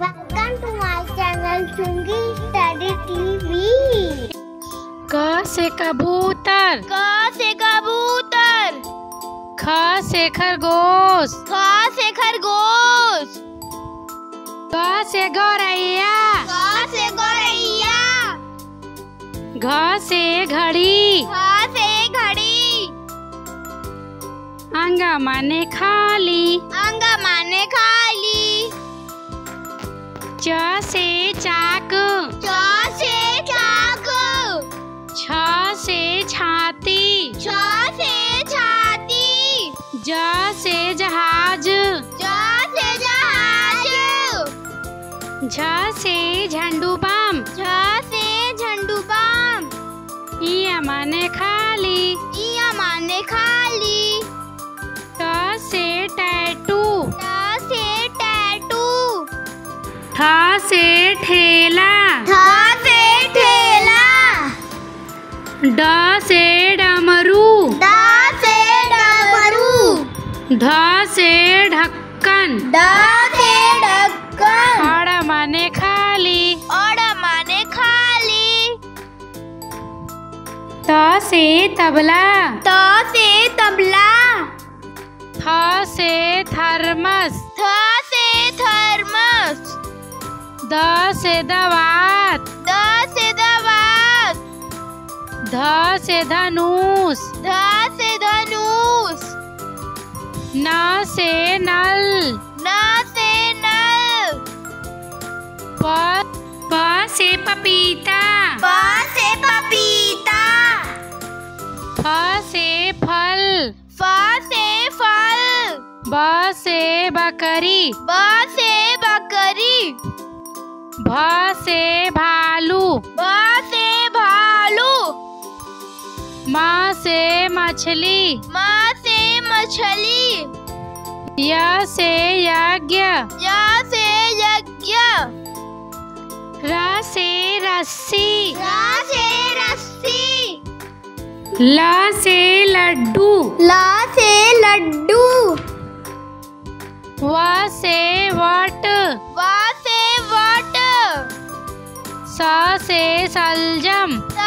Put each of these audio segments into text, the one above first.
Welcome to my channel Chungi study TV. क से कबूतर ख से खरगोश ग से गौरैया घ से घड़ी अंगा माने खाली च से चाकू छ से छाती ज से जहाज झ से झंडू बम इया माने खाली ट से टैटू ठ से ठेला ड से डमरू ढ से ढक्कन ओड़ा माने खाली त से तबला थ से थर्मस द से दावत ध से धनुष न से नल प से पपीता फ से फल ब से बकरी भ से भालू म से मछली य से यज्ञ र से रस्सी ल से लड्डू व से वट स से सलजम स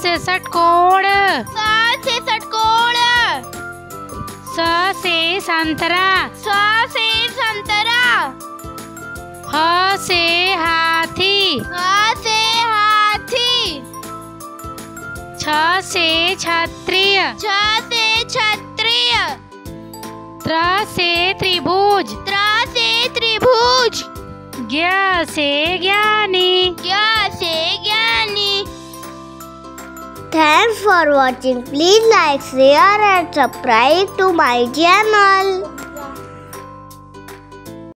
से षटकोण स से संतरा ह से हाथी छ से क्षत्रिय त्र से त्रिभुज ज्ञ से ज्ञानी Thanks for watching. Please like, share and subscribe to my channel.